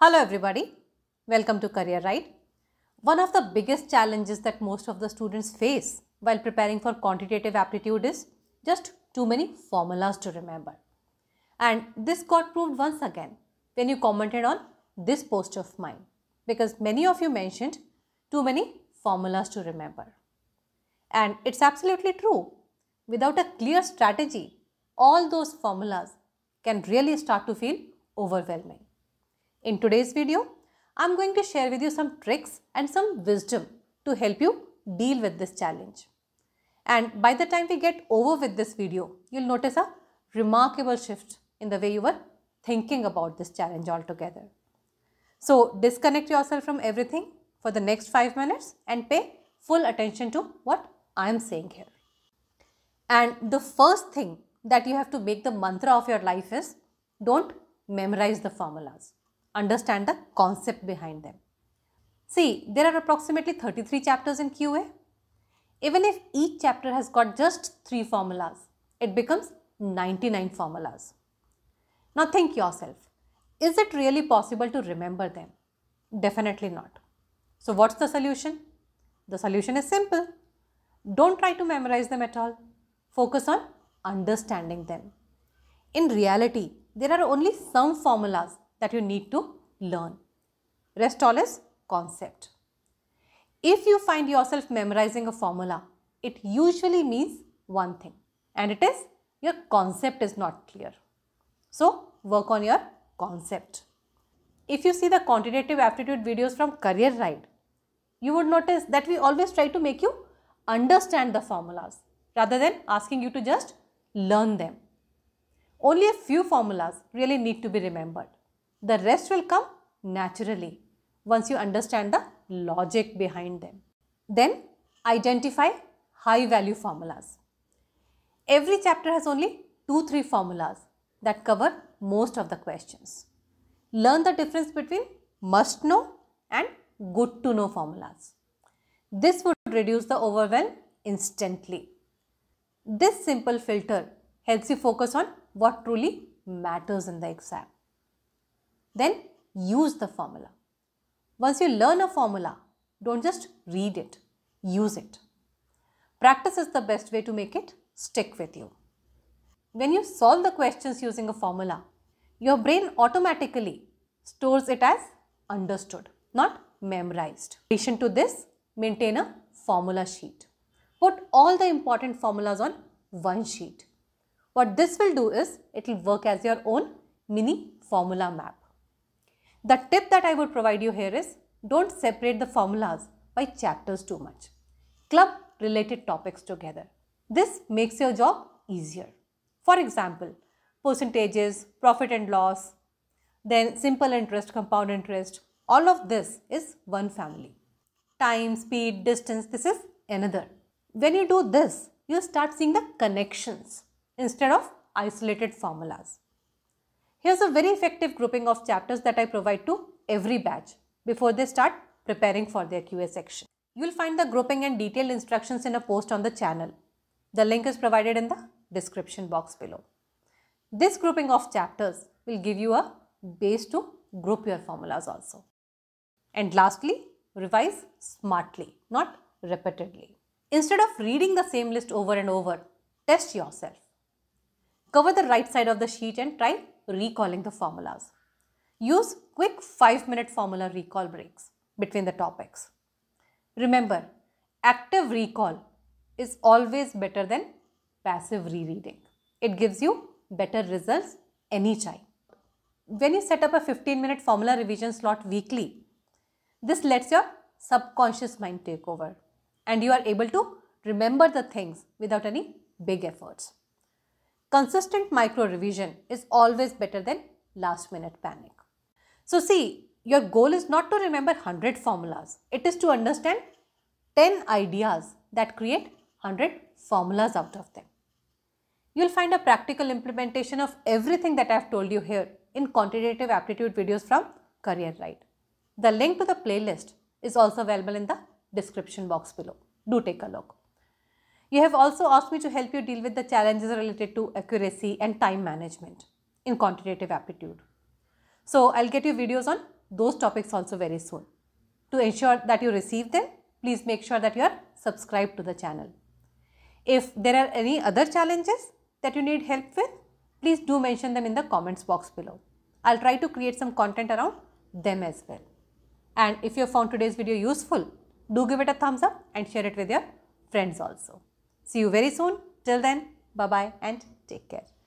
Hello everybody, welcome to CareerRide. One of the biggest challenges that most of the students face while preparing for quantitative aptitude is just too many formulas to remember. And this got proved once again when you commented on this post of mine, because many of you mentioned too many formulas to remember. And it's absolutely true. Without a clear strategy, all those formulas can really start to feel overwhelming. In today's video, I'm going to share with you some tricks and some wisdom to help you deal with this challenge. And by the time we get over with this video, you'll notice a remarkable shift in the way you were thinking about this challenge altogether. So disconnect yourself from everything for the next 5 minutes and pay full attention to what I'm saying here. And the first thing that you have to make the mantra of your life is, don't memorize the formulas. Understand the concept behind them. See, there are approximately 33 chapters in QA. Even if each chapter has got just 3 formulas, it becomes 99 formulas. Now think yourself, is it really possible to remember them? Definitely not. So what's the solution? The solution is simple. Don't try to memorize them at all. Focus on understanding them. In reality, there are only some formulas that you need to learn. Rest all is concept. If you find yourself memorizing a formula, it usually means one thing, and it is your concept is not clear. So work on your concept. If you see the quantitative aptitude videos from CareerRide, you would notice that we always try to make you understand the formulas rather than asking you to just learn them. Only a few formulas really need to be remembered. The rest will come naturally once you understand the logic behind them. Then identify high value formulas. Every chapter has only 2-3 formulas that cover most of the questions. Learn the difference between must know and good to know formulas. This would reduce the overwhelm instantly. This simple filter helps you focus on what truly matters in the exam. Then use the formula. Once you learn a formula, don't just read it, use it. Practice is the best way to make it stick with you. When you solve the questions using a formula, your brain automatically stores it as understood, not memorized. In addition to this, maintain a formula sheet. Put all the important formulas on one sheet. What this will do is, it will work as your own mini formula map. The tip that I would provide you here is, don't separate the formulas by chapters too much. Club related topics together. This makes your job easier. For example, percentages, profit and loss, then simple interest, compound interest, all of this is one family. Time, speed, distance, this is another. When you do this, you start seeing the connections instead of isolated formulas. Here's a very effective grouping of chapters that I provide to every batch before they start preparing for their QA section. You will find the grouping and detailed instructions in a post on the channel. The link is provided in the description box below. This grouping of chapters will give you a base to group your formulas also. And lastly, revise smartly, not repeatedly. Instead of reading the same list over and over, test yourself. Cover the right side of the sheet and try recalling the formulas. Use quick 5-minute formula recall breaks between the topics. Remember, active recall is always better than passive rereading. It gives you better results anytime. When you set up a 15-minute formula revision slot weekly, this lets your subconscious mind take over and you are able to remember the things without any big efforts. Consistent micro revision is always better than last minute panic. So see, your goal is not to remember 100 formulas. It is to understand 10 ideas that create 100 formulas out of them. You'll find a practical implementation of everything that I've told you here in quantitative aptitude videos from CareerRide. The link to the playlist is also available in the description box below. Do take a look. You have also asked me to help you deal with the challenges related to accuracy and time management in quantitative aptitude. So I'll get you videos on those topics also very soon. To ensure that you receive them, please make sure that you are subscribed to the channel. If there are any other challenges that you need help with, please do mention them in the comments box below. I'll try to create some content around them as well. And if you found today's video useful, do give it a thumbs up and share it with your friends also. See you very soon. Till then, bye-bye and take care.